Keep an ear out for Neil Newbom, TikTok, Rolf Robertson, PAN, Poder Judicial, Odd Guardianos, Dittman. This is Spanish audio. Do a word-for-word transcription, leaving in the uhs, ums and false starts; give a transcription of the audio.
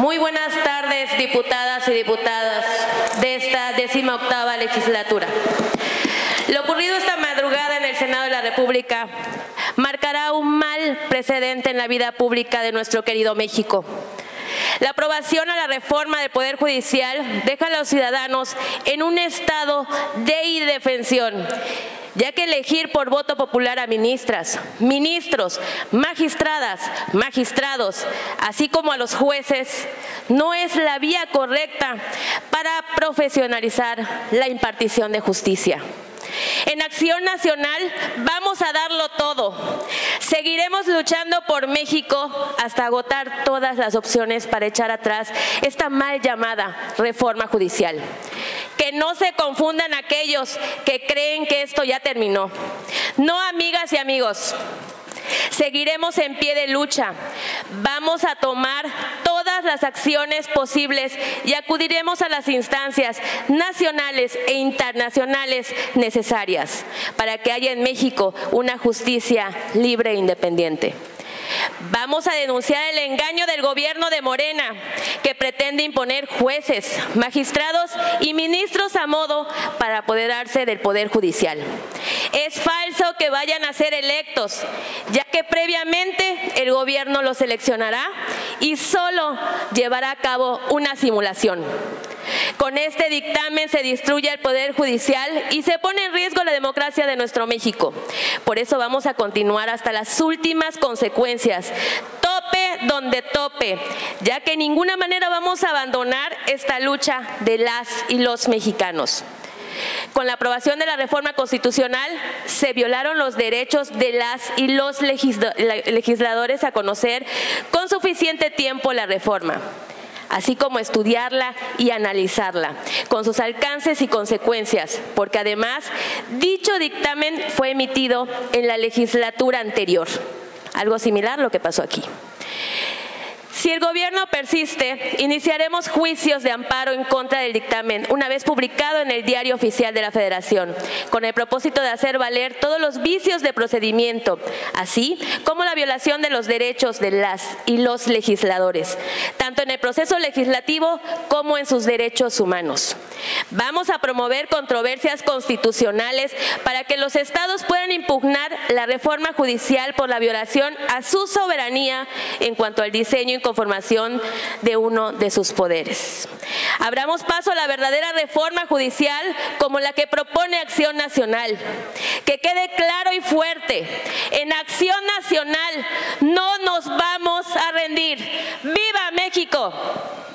Muy buenas tardes, diputadas y diputados de esta décima octava legislatura. Lo ocurrido esta madrugada en el Senado de la República marcará un mal precedente en la vida pública de nuestro querido México. La aprobación a la reforma del Poder Judicial deja a los ciudadanos en un estado de indefensión, ya que elegir por voto popular a ministras, ministros, magistradas, magistrados, así como a los jueces, no es la vía correcta para profesionalizar la impartición de justicia. En Acción Nacional vamos a darlo todo. Seguiremos luchando por México hasta agotar todas las opciones para echar atrás esta mal llamada reforma judicial. Que no se confundan aquellos que creen que esto ya terminó. No, amigas y amigos. Seguiremos en pie de lucha, vamos a tomar todas las acciones posibles y acudiremos a las instancias nacionales e internacionales necesarias para que haya en México una justicia libre e independiente. Vamos a denunciar el engaño del gobierno de Morena, que pretende imponer jueces, magistrados y ministros a modo para apoderarse del Poder Judicial. Es falso que vayan a ser electos, ya que previamente el gobierno los seleccionará y solo llevará a cabo una simulación. Con este dictamen se destruye el Poder Judicial y se pone en riesgo la democracia de nuestro México. Por eso vamos a continuar hasta las últimas consecuencias, tope donde tope, ya que de ninguna manera vamos a abandonar esta lucha de las y los mexicanos. Con la aprobación de la reforma constitucional se violaron los derechos de las y los legisladores a conocer con suficiente tiempo la reforma, así como estudiarla y analizarla, con sus alcances y consecuencias, porque además dicho dictamen fue emitido en la legislatura anterior, algo similar a lo que pasó aquí. Si el gobierno persiste, iniciaremos juicios de amparo en contra del dictamen, una vez publicado en el Diario Oficial de la Federación, con el propósito de hacer valer todos los vicios de procedimiento, así como la violación de los derechos de las y los legisladores, tanto en el proceso legislativo como en sus derechos humanos. Vamos a promover controversias constitucionales para que los estados puedan impugnar la reforma judicial por la violación a su soberanía en cuanto al diseño y conformación de uno de sus poderes. Abramos paso a la verdadera reforma judicial como la que propone Acción Nacional. Que quede claro y fuerte, en Acción Nacional no nos vamos a rendir. ¡Viva México!